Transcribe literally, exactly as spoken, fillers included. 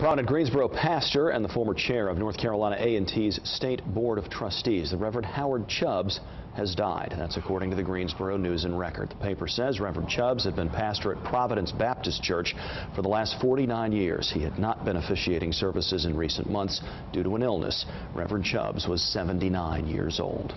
Prominent Greensboro pastor and the former chair of North Carolina A and T's State Board of Trustees, the Reverend Howard Chubbs, has died. That's according to the Greensboro News and Record. The paper says Reverend Chubbs had been pastor at Providence Baptist Church for the last forty-nine years. He had not been officiating services in recent months due to an illness. Reverend Chubbs was seventy-nine years old.